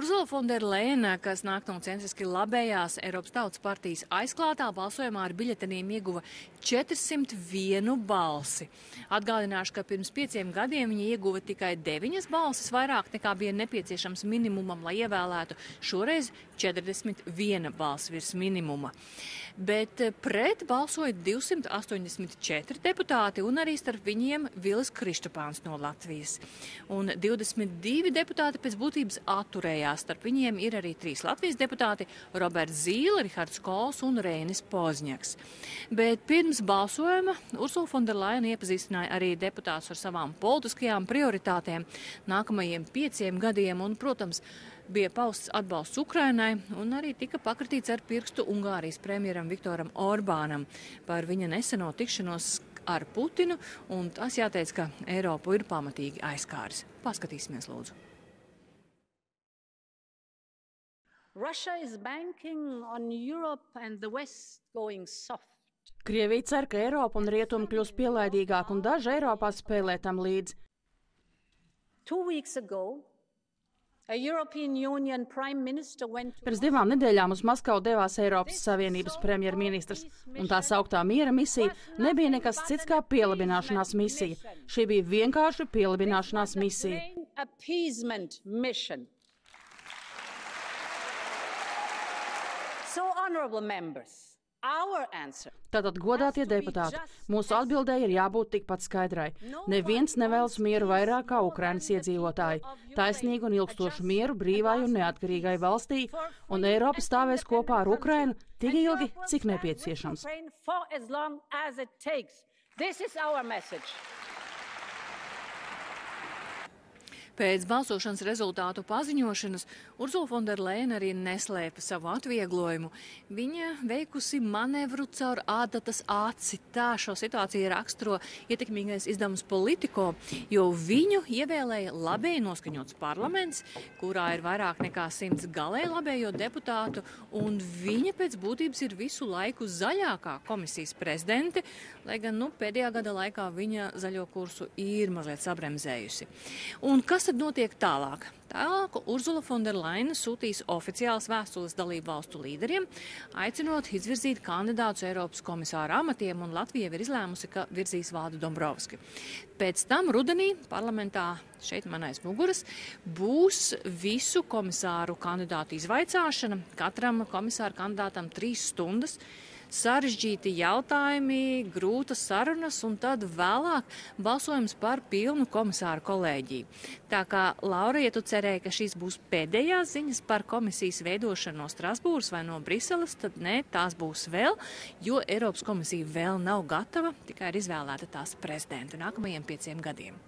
Ursula von der Leyen, kas nāk no centriski labējās Eiropas Tautas partijas, aizklātā balsojumā ar biļeteniem ieguva 401 balsi. Atgādināšu, ka pirms 5 gadiem viņa ieguva tikai 9 balsis vairāk nekā bija nepieciešams minimumam, lai ievēlētu, šoreiz 41 balss virs minimuma. Bet pret balsoja 284 deputāti un arī starp viņiem Vilnis Kristapāns no Latvijas. Un 22 deputāti pēc būtības atturējās. Starp viņiem ir arī 3 Latvijas deputāti – Roberts Zīle, Richards Kols un Reinis Pozņeks. Bet pirms balsojuma Ursula von der Leyen iepazīstināja arī deputātus ar savām politiskajām prioritātēm nākamajiem 5 gadiem un, protams, bija pausts atbalsts Ukrainai un arī tika pakritīts ar pirkstu Ungārijas premjeram Viktoram Orbānam par viņa neseno tikšanos ar Putinu, un tas jāteic, ka Eiropu ir pamatīgi aizkāris. Paskatīsimies, lūdzu. Russia is banking on Europe and the West going soft. Krievija cer, ka Eiropa un Rietumi kļūs pielaidīgāk un daži Eiropā spēlē tam līdz. 2 weeks ago, Pirms 2 nedēļām uz Maskavu devās Eiropas Savienības premjerministrs, un tā sauktā miera misija nebija nekas cits kā pielabināšanās misija. Šī bija vienkārši pielabināšanās misija. Tātad, godātie deputāti, mūsu atbildēji ir jābūt tikpat skaidrai. Neviens nevēlas mieru vairāk kā Ukrainas iedzīvotāji. Taisnīgu un ilgstošu mieru brīvai un neatkarīgai valstī, un Eiropa stāvēs kopā ar Ukrainu tik ilgi, cik nepieciešams. Pēc balsošanas rezultātu paziņošanas Ursula von der Leyen arī neslēpa savu atvieglojumu. Viņa veikusi manevru caur ādatas aci. Tā šo situāciju raksturo ietekmīgais izdevums Politico, jo viņu ievēlēja labēji noskaņots parlaments, kurā ir vairāk nekā 100 galēji labējo deputātu, un viņa pēc būtības ir visu laiku zaļākā komisijas prezidente, lai gan pēdējā gada laikā viņa zaļo kursu ir mazliet sabremzējusi. Un kas tad notiek tālāk? Tālāk Ursula von der Leyen sūtīs oficiālas vēstules dalību valstu līderiem, aicinot izvirzīt kandidātus Eiropas komisāra amatiem, un Latvija ir izlēmusi, ka virzīs Valdi Dombrovski. Pēc tam rudenī parlamentā šeit man aiz muguras būs visu komisāru kandidātu izvaicāšana, katram komisāru kandidātam 3 stundas, sarežģīti jautājumi, grūtas sarunas un tad vēlāk balsojums par pilnu komisāru kolēģiju. Tā kā laurietu cerēja, ka šīs būs pēdējās ziņas par komisijas veidošanu no Strasbūras vai no Briseles, tad nē, tās būs vēl, jo Eiropas komisija vēl nav gatava, tikai ir izvēlēta tās prezidenta nākamajiem 5 gadiem.